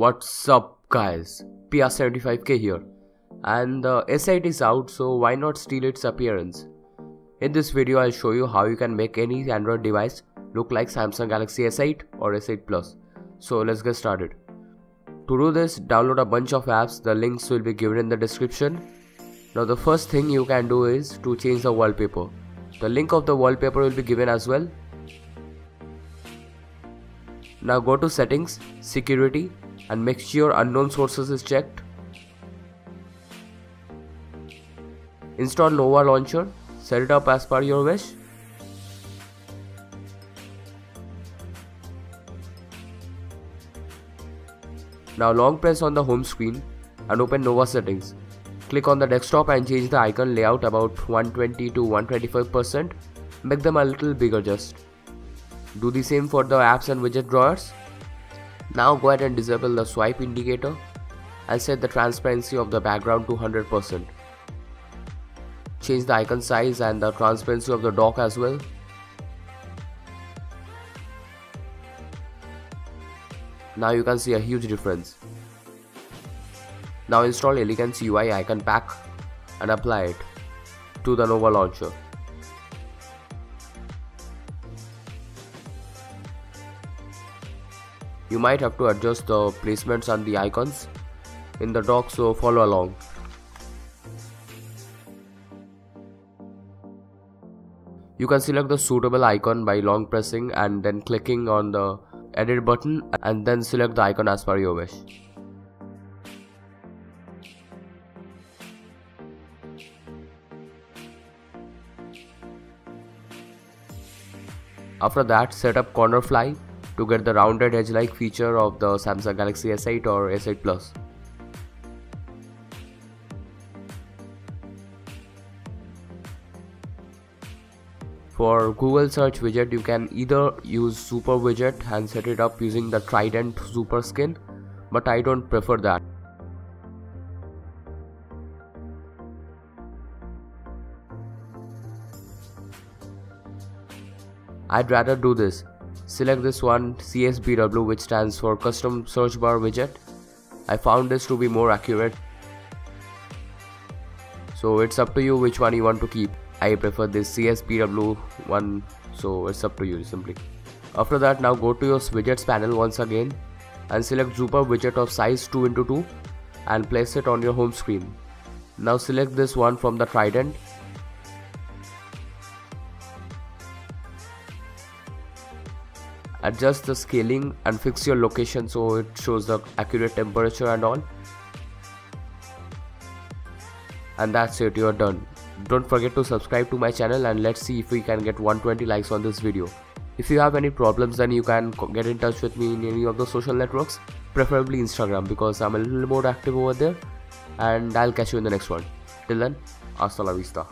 What's up guys, PR75K here, and the S8 is out, so why not steal its appearance? In this video I'll show you how you can make any Android device look like Samsung Galaxy S8 or S8+. So let's get started. To do this, download a bunch of apps. The links will be given in the description. Now the first thing you can do is to change the wallpaper. The link of the wallpaper will be given as well. Now go to settings, security, and make sure unknown sources is checked. Install Nova Launcher, set it up as per your wish. Now long press on the home screen and open Nova settings. Click on the desktop and change the icon layout about 120 to 125%. Make them a little bigger just. Do the same for the apps and widget drawers. Now go ahead and disable the swipe indicator and set the transparency of the background to 100%. Change the icon size and the transparency of the dock as well. Now you can see a huge difference. Now install Elegance UI Icon Pack and apply it to the Nova Launcher. You might have to adjust the placements and the icons in the dock, so follow along. You can select the suitable icon by long pressing and then clicking on the edit button and then select the icon as per your wish. After that, set up Cornerfly to get the rounded edge-like feature of the Samsung Galaxy S8 or S8+. For Google search widget, you can either use Super Widget and set it up using the Trident Super Skin, but I don't prefer that. I'd rather do this. Select this one, CSBW, which stands for Custom Search Bar Widget. I found this to be more accurate, so it's up to you which one you want to keep. I prefer this CSBW one, so it's up to you simply. After that, now go to your widgets panel once again and select Zooper Widget of size 2x2 and place it on your home screen. Now select this one from the Trident. Adjust the scaling and fix your location so it shows the accurate temperature and all. And that's it, you're done. Don't forget to subscribe to my channel, and let's see if we can get 120 likes on this video. If you have any problems, then you can get in touch with me in any of the social networks, preferably Instagram, because I'm a little more active over there. And I'll catch you in the next one. Till then, hasta la vista.